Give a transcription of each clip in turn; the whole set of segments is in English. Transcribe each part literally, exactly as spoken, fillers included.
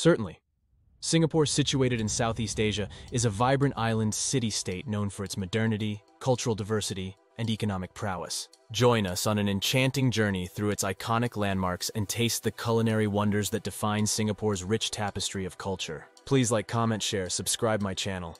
Certainly. Singapore, situated in Southeast Asia, is a vibrant island city-state known for its modernity, cultural diversity, and economic prowess. Join us on an enchanting journey through its iconic landmarks and taste the culinary wonders that define Singapore's rich tapestry of culture. Please like, comment, share, subscribe my channel.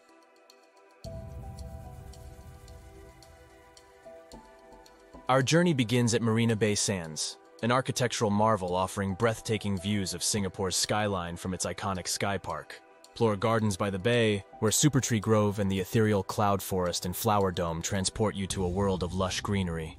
Our journey begins at Marina Bay Sands, an architectural marvel offering breathtaking views of Singapore's skyline from its iconic Sky Park. Explore Gardens by the Bay, where Supertree Grove and the ethereal Cloud Forest and Flower Dome transport you to a world of lush greenery.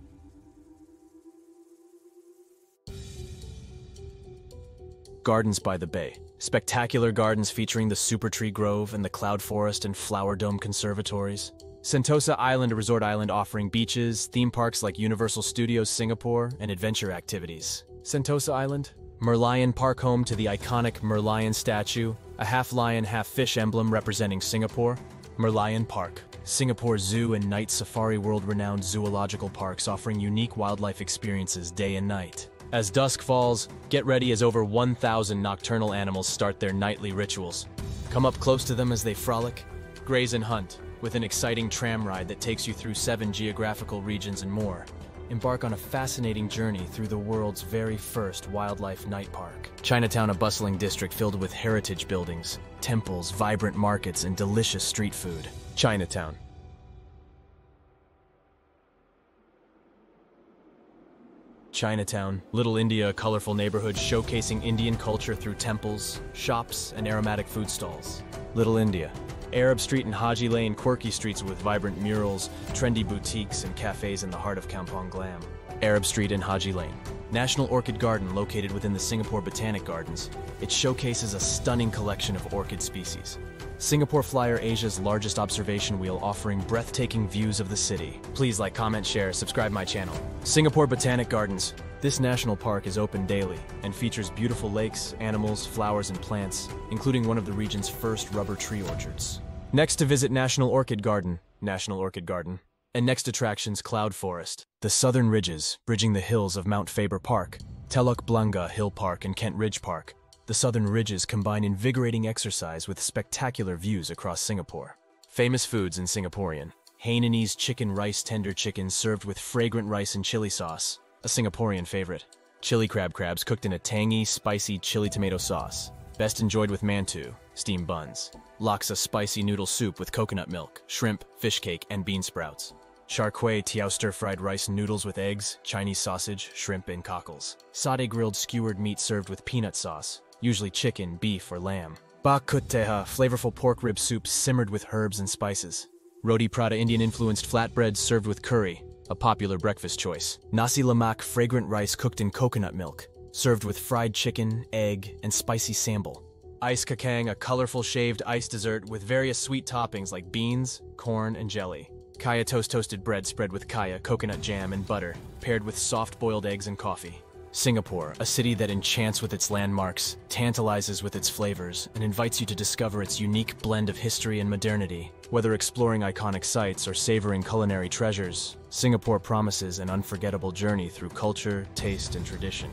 Gardens by the Bay. Spectacular gardens featuring the Supertree Grove and the Cloud Forest and Flower Dome conservatories. Sentosa Island, a resort island offering beaches, theme parks like Universal Studios Singapore, and adventure activities. Sentosa Island? Merlion Park, home to the iconic Merlion statue, a half-lion, half-fish emblem representing Singapore. Merlion Park. Singapore Zoo and Night Safari, world-renowned zoological parks offering unique wildlife experiences day and night. As dusk falls, get ready as over one thousand nocturnal animals start their nightly rituals. Come up close to them as they frolic, graze and hunt, with an exciting tram ride that takes you through seven geographical regions and more. Embark on a fascinating journey through the world's very first wildlife night park. Chinatown, a bustling district filled with heritage buildings, temples, vibrant markets, and delicious street food. Chinatown. Chinatown, Little India, a colorful neighborhood showcasing Indian culture through temples, shops, and aromatic food stalls. Little India. Arab Street and Haji Lane, quirky streets with vibrant murals, trendy boutiques, and cafes in the heart of Kampong Glam. Arab Street and Haji Lane. National Orchid Garden, located within the Singapore Botanic Gardens. It showcases a stunning collection of orchid species. Singapore Flyer, Asia's largest observation wheel offering breathtaking views of the city. Please like, comment, share, subscribe my channel. Singapore Botanic Gardens. This national park is open daily and features beautiful lakes, animals, flowers, and plants, including one of the region's first rubber tree orchards. Next to visit National Orchid Garden, National Orchid Garden, and next attractions Cloud Forest, the Southern Ridges, bridging the hills of Mount Faber Park, Telok Blangah Hill Park, and Kent Ridge Park. The Southern Ridges combine invigorating exercise with spectacular views across Singapore. Famous foods in Singaporean. Hainanese chicken rice, tender chicken served with fragrant rice and chili sauce, a Singaporean favorite. Chili crab, crabs cooked in a tangy, spicy chili tomato sauce. Best enjoyed with mantou, steamed buns. Laksa, spicy noodle soup with coconut milk, shrimp, fish cake, and bean sprouts. Char kway teow, stir-fried rice noodles with eggs, Chinese sausage, shrimp, and cockles. Satay, grilled skewered meat served with peanut sauce, usually chicken, beef, or lamb. Bak kut teh, flavorful pork rib soup simmered with herbs and spices. Roti prata, Indian-influenced flatbread served with curry, a popular breakfast choice. Nasi Lemak, fragrant rice cooked in coconut milk, served with fried chicken, egg, and spicy sambal. Ice kacang, a colorful shaved ice dessert with various sweet toppings like beans, corn, and jelly. Kaya toast, toasted bread spread with kaya, coconut jam, and butter, paired with soft-boiled eggs and coffee. Singapore, a city that enchants with its landmarks, tantalizes with its flavors, and invites you to discover its unique blend of history and modernity. Whether exploring iconic sites or savoring culinary treasures, Singapore promises an unforgettable journey through culture, taste, and tradition.